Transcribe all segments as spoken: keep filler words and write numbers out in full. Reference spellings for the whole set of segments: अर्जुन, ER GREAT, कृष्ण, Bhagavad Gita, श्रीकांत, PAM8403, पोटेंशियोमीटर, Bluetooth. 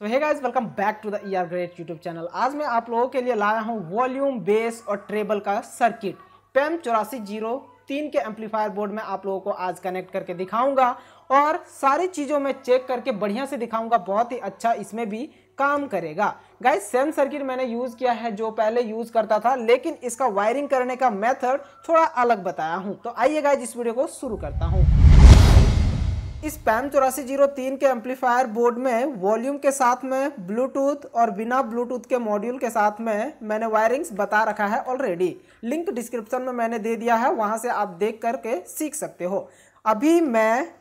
तो hey guys, welcome back to the ER great YouTube channel. आज मैं आप लोगों के लिए लाया हूँ वॉल्यूम, बेस और ट्रेबल का सर्किट पैम चौरासी जीरो तीन के एम्पलीफायर बोर्ड में आप लोगों को आज कनेक्ट करके दिखाऊंगा और सारी चीज़ों में चेक करके बढ़िया से दिखाऊंगा। बहुत ही अच्छा इसमें भी काम करेगा। गाइस, सेम सर्किट मैंने यूज़ किया है जो पहले यूज़ करता था, लेकिन इसका वायरिंग करने का मेथड थोड़ा अलग बताया हूँ। तो आइए गाइस, इस वीडियो को शुरू करता हूँ। इस पैम चौरासी जीरो तीन के एम्पलीफायर बोर्ड में वॉल्यूम के साथ में ब्लूटूथ और बिना ब्लूटूथ के मॉड्यूल के साथ में मैंने वायरिंग्स बता रखा है ऑलरेडी। लिंक डिस्क्रिप्शन में मैंने दे दिया है, वहां से आप देख करके सीख सकते हो। अभी मैं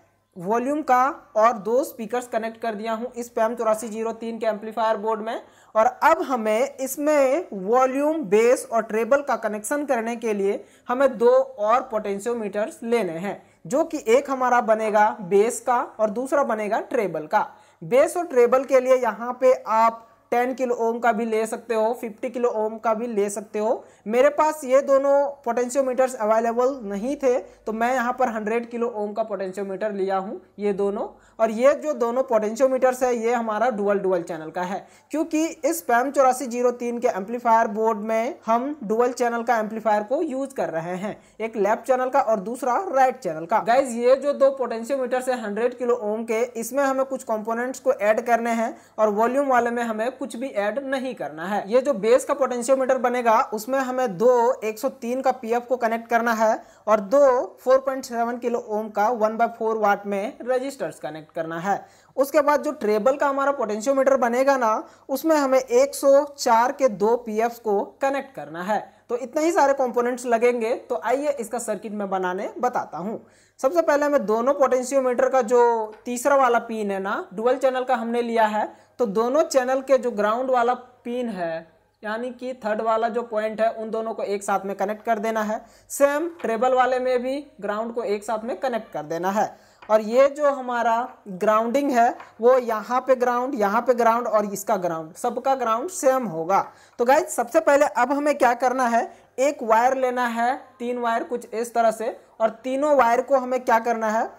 वॉल्यूम का और दो स्पीकर्स कनेक्ट कर दिया हूं इस पैम चौरासी जीरो तीन के एम्पलीफायर बोर्ड में, और अब हमें इसमें वॉल्यूम, बेस और ट्रेबल का कनेक्शन करने के लिए हमें दो और पोटेंशियोमीटर्स लेने हैं, जो कि एक हमारा बनेगा बेस का और दूसरा बनेगा ट्रेबल का। बेस और ट्रेबल के लिए यहाँ पे आप दस किलो ओम का भी ले सकते हो, पचास किलो ओम का भी ले सकते हो। मेरे पास ये दोनों पोटेंशियोमीटर्स अवेलेबल नहीं थे, तो मैं यहाँ पर सौ किलो ओम का पोटेंशियोमीटर लिया हूँ, ये दोनों। और ये जो दोनों पोटेंशियोमीटर्स है ये हमारा डुअल डुअल चैनल का है, क्योंकि इस पैम चौरासी जीरो तीन के एम्पलीफायर बोर्ड में हम डुअल चैनल का एम्पलीफायर को यूज कर रहे हैं, एक लेफ्ट चैनल का और दूसरा राइट चैनल का। गाइज, ये जो दो पोटेंशियोमीटर्स है हंड्रेड किलो ओम के, इसमें हमें कुछ कॉम्पोनेंट्स को ऐड करने हैं और वॉल्यूम वाले में हमें कुछ भी ऐड नहीं करना है। ये जो बेस का पोटेंशियोमीटर बनेगा उसमें हमें दो एक सौ तीन का पीएफ को कनेक्ट करना है और दो चार पॉइंट सात किलो ओम का वन बाय फोर वाट में रेजिस्टर्स कनेक्ट करना है। उसके बाद जो ट्रेबल का हमारा पोटेंशियोमीटर बनेगा ना, उसमें हमें एक सौ चार के दो पीएफ को कनेक्ट करना है। तो इतने ही सारे कंपोनेंट्स लगेंगे। तो आइए इसका सर्किट में बनाने बताता हूँ। सबसे पहले मैं दोनों पोटेंशियोमीटर का जो तीसरा वाला पिन है ना, डुअल चैनल का हमने लिया है, तो दोनों चैनल के जो ग्राउंड वाला पिन है यानी कि थर्ड वाला जो पॉइंट है, उन दोनों को एक साथ में कनेक्ट कर देना है। सेम ट्रेबल वाले में भी ग्राउंड को एक साथ में कनेक्ट कर देना है। और ये जो हमारा ग्राउंडिंग है वो यहाँ पे ग्राउंड, यहाँ पे ग्राउंड और इसका ग्राउंड, सबका ग्राउंड सेम होगा। तो गाइज, सबसे पहले अब हमें क्या करना है, एक वायर लेना है, तीन वायर कुछ इस तरह से, और तीनों वायर को हमें क्या करना है,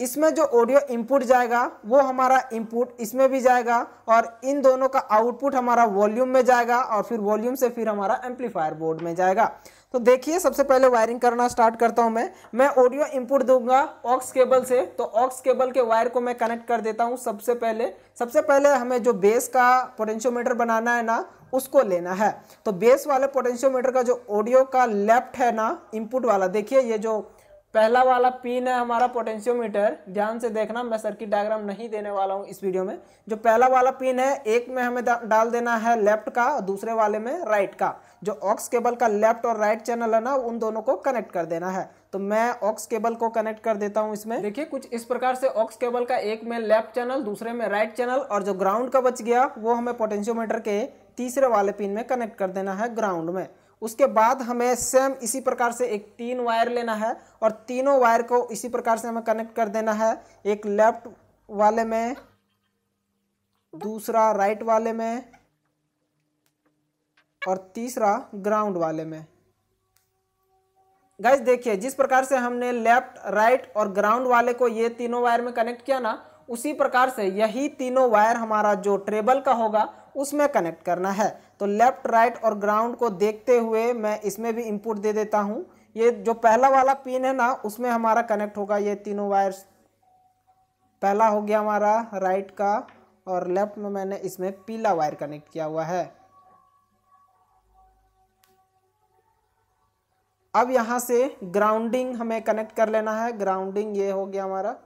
इसमें जो ऑडियो इनपुट जाएगा वो हमारा इनपुट इसमें भी जाएगा और इन दोनों का आउटपुट हमारा वॉल्यूम में जाएगा और फिर वॉल्यूम से फिर हमारा एम्पलीफायर बोर्ड में जाएगा। तो देखिए, सबसे पहले वायरिंग करना स्टार्ट करता हूं। मैं मैं ऑडियो इनपुट दूंगा ऑक्स केबल से, तो ऑक्स केबल के वायर को मैं कनेक्ट कर देता हूं। सबसे पहले सबसे पहले हमें जो बेस का पोटेंशियोमीटर बनाना है ना, उसको लेना है। तो बेस वाले पोटेंशियोमीटर का जो ऑडियो का लेफ्ट है ना, इनपुट वाला, देखिए ये जो पहला वाला पिन है हमारा पोटेंशियोमीटर, ध्यान से देखना, मैं सर्किट डायग्राम नहीं देने वाला हूँ इस वीडियो में। जो पहला वाला पिन है, एक में हमें डाल देना है लेफ्ट का और दूसरे वाले में राइट का। जो ऑक्स केबल का लेफ्ट और राइट चैनल है ना, उन दोनों को कनेक्ट कर देना है। तो मैं ऑक्स केबल को कनेक्ट कर देता हूँ इसमें। देखिए कुछ इस प्रकार से ऑक्स केबल का एक में लेफ्ट चैनल, दूसरे में राइट चैनल, और जो ग्राउंड का बच गया वो हमें पोटेंशियोमीटर के तीसरे वाले पिन में कनेक्ट कर देना है, ग्राउंड में। उसके बाद हमें सेम इसी प्रकार से एक तीन वायर लेना है और तीनों वायर को इसी प्रकार से हमें कनेक्ट कर देना है, एक लेफ्ट वाले में, दूसरा राइट वाले में और तीसरा ग्राउंड वाले में। गाइस देखिए, जिस प्रकार से हमने लेफ्ट, राइट और ग्राउंड वाले को ये तीनों वायर में कनेक्ट किया ना, उसी प्रकार से यही तीनों वायर हमारा जो ट्रेबल का होगा उसमें कनेक्ट करना है। तो लेफ्ट, राइट और ग्राउंड को देखते हुए मैं इसमें भी इनपुट दे देता हूँ। ये जो पहला वाला पिन है ना, उसमें हमारा कनेक्ट होगा ये तीनों वायर्स। पहला हो गया हमारा राइट का और लेफ्ट में मैंने इसमें पीला वायर कनेक्ट किया हुआ है। अब यहाँ से ग्राउंडिंग हमें कनेक्ट कर लेना है। ग्राउंडिंग ये हो गया हमारा,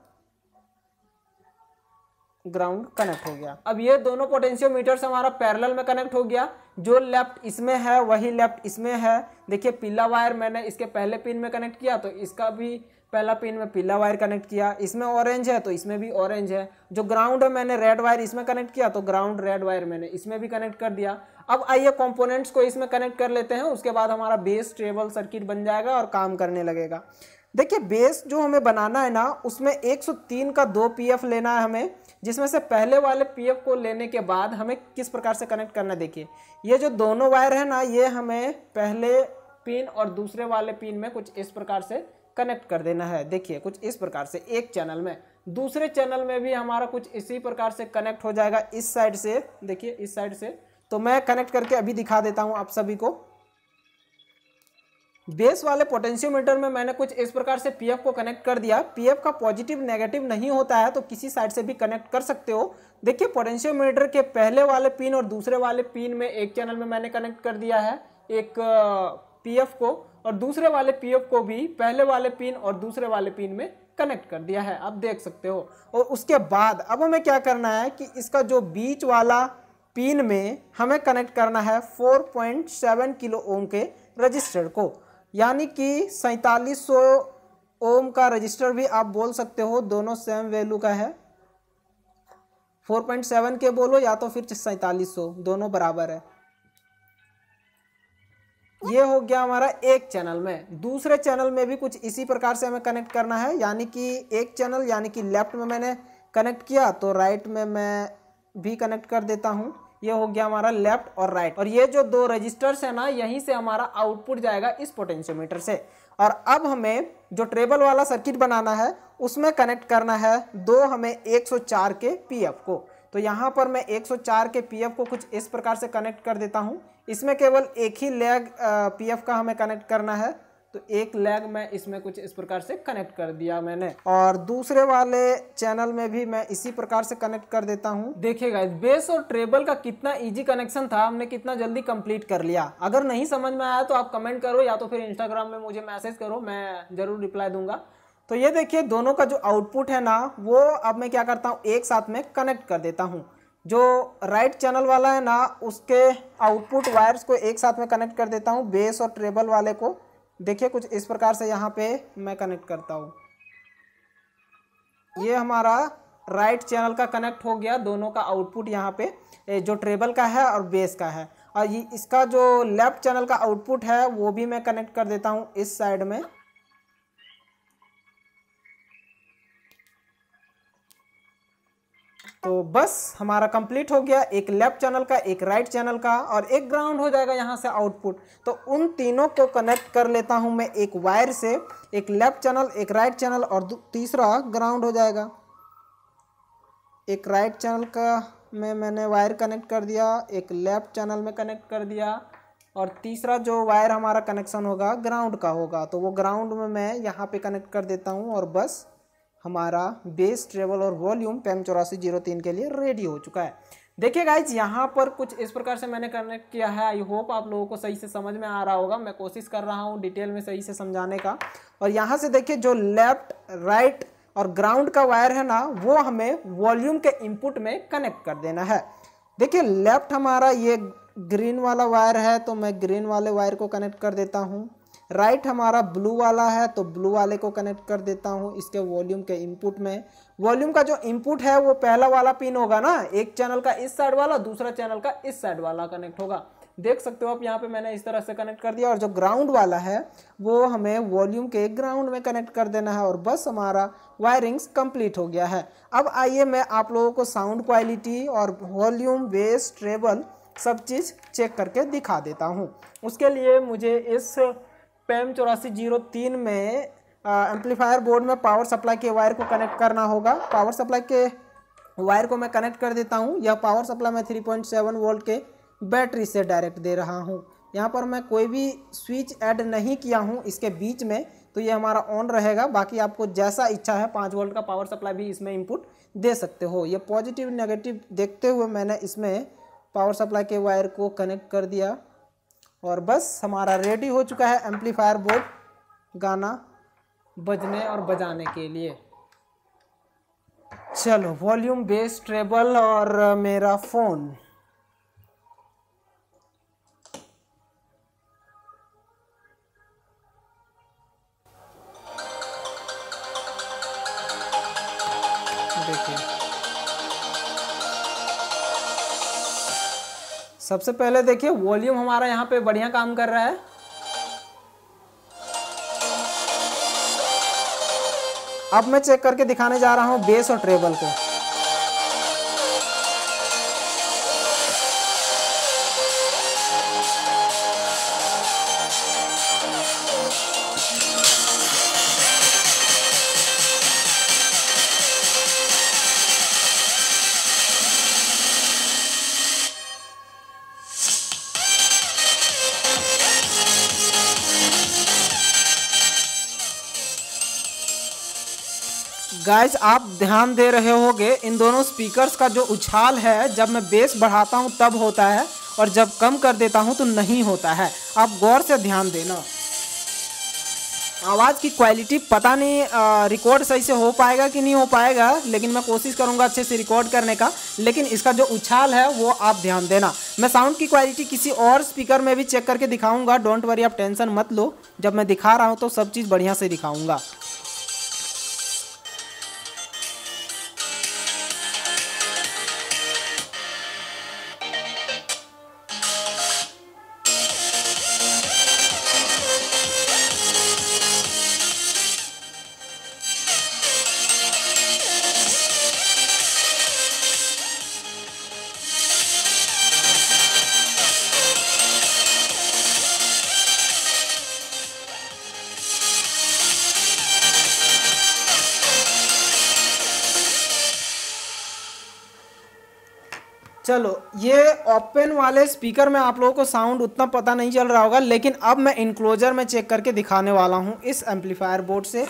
ग्राउंड कनेक्ट हो गया। अब ये दोनों पोटेंशियोमीटर्स हमारा पैरेलल में कनेक्ट हो गया। जो लेफ्ट इसमें है वही लेफ्ट इसमें है। देखिए पीला वायर मैंने इसके पहले पिन में कनेक्ट किया, तो इसका भी पहला पिन में पीला वायर कनेक्ट किया। इसमें ऑरेंज है तो इसमें भी ऑरेंज है। जो ग्राउंड है, मैंने रेड वायर इसमें कनेक्ट किया, तो ग्राउंड रेड वायर मैंने इसमें भी कनेक्ट कर दिया। अब आइए कंपोनेंट्स को इसमें कनेक्ट कर लेते हैं, उसके बाद हमारा बेस ट्रेबल सर्किट बन जाएगा और काम करने लगेगा। देखिए बेस जो हमें बनाना है ना, उसमें एक सौ तीन का दो पीएफ लेना है हमें, जिसमें से पहले वाले पीएफ को लेने के बाद हमें किस प्रकार से कनेक्ट करना है। देखिए ये जो दोनों वायर है ना, ये हमें पहले पिन और दूसरे वाले पिन में कुछ इस प्रकार से कनेक्ट कर देना है। देखिए कुछ इस प्रकार से एक चैनल में। दूसरे चैनल में भी हमारा कुछ इसी प्रकार से कनेक्ट हो जाएगा इस साइड से। देखिए इस साइड से तो मैं कनेक्ट करके अभी दिखा देता हूं आप सभी को। बेस वाले पोटेंशियोमीटर में मैंने कुछ इस प्रकार से पीएफ को कनेक्ट कर दिया। पीएफ का पॉजिटिव नेगेटिव नहीं होता है तो किसी साइड से भी कनेक्ट कर सकते हो। देखिए पोटेंशियोमीटर के पहले वाले पिन और दूसरे वाले पिन में एक चैनल में मैंने कनेक्ट कर दिया है एक पीएफ को, और दूसरे वाले पीएफ को भी पहले वाले पिन और दूसरे वाले पिन में कनेक्ट कर दिया है, आप देख सकते हो। और उसके बाद अब हमें क्या करना है कि इसका जो बीच वाला पिन में हमें कनेक्ट करना है चार पॉइंट सात किलो ओम के रजिस्टर को, यानी कि सैंतालीस सौ ओम का रजिस्टर भी आप बोल सकते हो, दोनों सेम वैल्यू का है। चार पॉइंट सात के बोलो या तो फिर सैंतालीस सौ, दोनों बराबर है। ये हो गया हमारा एक चैनल में। दूसरे चैनल में भी कुछ इसी प्रकार से हमें कनेक्ट करना है, यानी कि एक चैनल यानी कि लेफ्ट में मैंने कनेक्ट किया तो राइट में मैं भी कनेक्ट कर देता हूँ। ये हो गया हमारा लेफ्ट और राइट, और ये जो दो रजिस्टर्स है ना यहीं से हमारा आउटपुट जाएगा इस पोटेंशियोमीटर से। और अब हमें जो ट्रेबल वाला सर्किट बनाना है उसमें कनेक्ट करना है दो हमें एक सौ चार के पीएफ को। तो यहाँ पर मैं एक सौ चार के पीएफ को कुछ इस प्रकार से कनेक्ट कर देता हूँ। इसमें केवल एक ही लैग पीएफ का हमें कनेक्ट करना है, तो एक लैग मैं इसमें कुछ इस प्रकार से कनेक्ट कर दिया मैंने। और दूसरे वाले चैनल में भी मैं इसी प्रकार से कनेक्ट कर देता हूँ। देखिएगा बेस और ट्रेबल का कितना इजी कनेक्शन था, हमने कितना जल्दी कंप्लीट कर लिया। अगर नहीं समझ में आया तो आप कमेंट करो या तो फिर इंस्टाग्राम में मुझे मैसेज करो, मैं जरूर रिप्लाई दूंगा। तो ये देखिए दोनों का जो आउटपुट है ना वो अब मैं क्या करता हूँ एक साथ में कनेक्ट कर देता हूँ। जो राइट चैनल वाला है ना उसके आउटपुट वायर्स को एक साथ में कनेक्ट कर देता हूँ बेस और ट्रेबल वाले को। देखिए कुछ इस प्रकार से यहाँ पे मैं कनेक्ट करता हूँ। ये हमारा राइट चैनल का कनेक्ट हो गया, दोनों का आउटपुट यहाँ पे जो ट्रेबल का है और बेस का है। और ये इसका जो लेफ्ट चैनल का आउटपुट है वो भी मैं कनेक्ट कर देता हूँ इस साइड में। तो बस हमारा कंप्लीट हो गया, एक लेफ्ट चैनल का, एक राइट चैनल का और एक ग्राउंड हो जाएगा यहाँ से आउटपुट। तो उन तीनों को कनेक्ट कर लेता हूँ मैं एक वायर से, एक लेफ्ट चैनल, एक राइट चैनल और तीसरा ग्राउंड हो जाएगा। एक राइट चैनल का में मैंने वायर कनेक्ट कर दिया, एक लेफ्ट चैनल में कनेक्ट कर दिया और तीसरा जो वायर हमारा कनेक्शन होगा ग्राउंड का होगा, तो वो ग्राउंड में मैं यहाँ पर कनेक्ट कर देता हूँ। और बस हमारा बेस, ट्रेबल और वॉल्यूम पैम चौरासी जीरो तीन के लिए रेडी हो चुका है। देखिए गाइज यहाँ पर कुछ इस प्रकार से मैंने कनेक्ट किया है। आई होप आप लोगों को सही से समझ में आ रहा होगा, मैं कोशिश कर रहा हूँ डिटेल में सही से समझाने का। और यहाँ से देखिए जो लेफ्ट, राइट और ग्राउंड का वायर है ना वो हमें वॉल्यूम के इनपुट में कनेक्ट कर देना है। देखिए लेफ्ट हमारा ये ग्रीन वाला वायर है तो मैं ग्रीन वाले वायर को कनेक्ट कर देता हूँ। राइट right हमारा ब्लू वाला है तो ब्लू वाले को कनेक्ट कर देता हूँ इसके वॉल्यूम के इनपुट में। वॉल्यूम का जो इनपुट है वो पहला वाला पिन होगा ना, एक चैनल का इस साइड वाला, दूसरा चैनल का इस साइड वाला कनेक्ट होगा। देख सकते हो आप यहाँ पे मैंने इस तरह से कनेक्ट कर दिया। और जो ग्राउंड वाला है वो हमें वॉल्यूम के ग्राउंड में कनेक्ट कर देना है। और बस हमारा वायरिंग्स कंप्लीट हो गया है। अब आइए मैं आप लोगों को साउंड क्वालिटी और वॉल्यूम, बेस, ट्रेबल सब चीज़ चेक करके दिखा देता हूँ। उसके लिए मुझे इस पैम चौरासी जीरो तीन में एम्पलीफायर बोर्ड में पावर सप्लाई के वायर को कनेक्ट करना होगा। पावर सप्लाई के वायर को मैं कनेक्ट कर देता हूँ। यह पावर सप्लाई मैं तीन पॉइंट सात वोल्ट के बैटरी से डायरेक्ट दे रहा हूँ। यहाँ पर मैं कोई भी स्विच ऐड नहीं किया हूँ इसके बीच में, तो ये हमारा ऑन रहेगा। बाकी आपको जैसा इच्छा है पाँच वोल्ट का पावर सप्लाई भी इसमें इनपुट दे सकते हो। ये पॉजिटिव नेगेटिव देखते हुए मैंने इसमें पावर सप्लाई के वायर को कनेक्ट कर दिया। और बस हमारा रेडी हो चुका है एम्पलीफायर बोर्ड गाना बजने और बजाने के लिए। चलो वॉल्यूम, बेस, ट्रेबल और मेरा फ़ोन। देखिए सबसे पहले देखिए वॉल्यूम हमारा यहाँ पे बढ़िया काम कर रहा है। अब मैं चेक करके दिखाने जा रहा हूँ बेस और ट्रेबल को। गाइस आप ध्यान दे रहे होंगे इन दोनों स्पीकर्स का जो उछाल है, जब मैं बेस बढ़ाता हूं तब होता है और जब कम कर देता हूं तो नहीं होता है। आप गौर से ध्यान देना। आवाज़ की क्वालिटी पता नहीं रिकॉर्ड सही से हो पाएगा कि नहीं हो पाएगा, लेकिन मैं कोशिश करूंगा अच्छे से रिकॉर्ड करने का, लेकिन इसका जो उछाल है वो आप ध्यान देना। मैं साउंड की क्वालिटी किसी और स्पीकर में भी चेक करके दिखाऊँगा, डोंट वरी, आप टेंशन मत लो। जब मैं दिखा रहा हूँ तो सब चीज़ बढ़िया से दिखाऊँगा। चलो, ये ओपन वाले स्पीकर में आप लोगों को साउंड उतना पता नहीं चल रहा होगा, लेकिन अब मैं इनक्लोजर में चेक करके दिखाने वाला हूँ इस एम्पलीफायर बोर्ड से।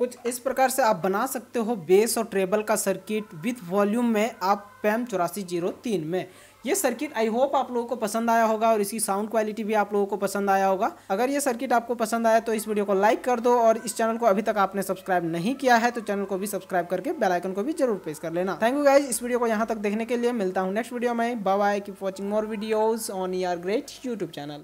कुछ इस प्रकार से आप बना सकते हो बेस और ट्रेबल का सर्किट विथ वॉल्यूम में आप पैम चौरासी जीरो तीन में। ये सर्किट आई होप आप लोगों को पसंद आया होगा और इसकी साउंड क्वालिटी भी आप लोगों को पसंद आया होगा। अगर ये सर्किट आपको पसंद आया तो इस वीडियो को लाइक कर दो, और इस चैनल को अभी तक आपने सब्सक्राइब नहीं किया है तो चैनल को भी सब्सक्राइब करके बेल आइकन को भी जरूर प्रेस कर लेना। थैंक यू गाइज, इस वीडियो को यहाँ तक देखने के लिए। मिलता हूँ नेक्स्ट वीडियो में। Bye bye, keep watching more videos on E R great YouTube channel.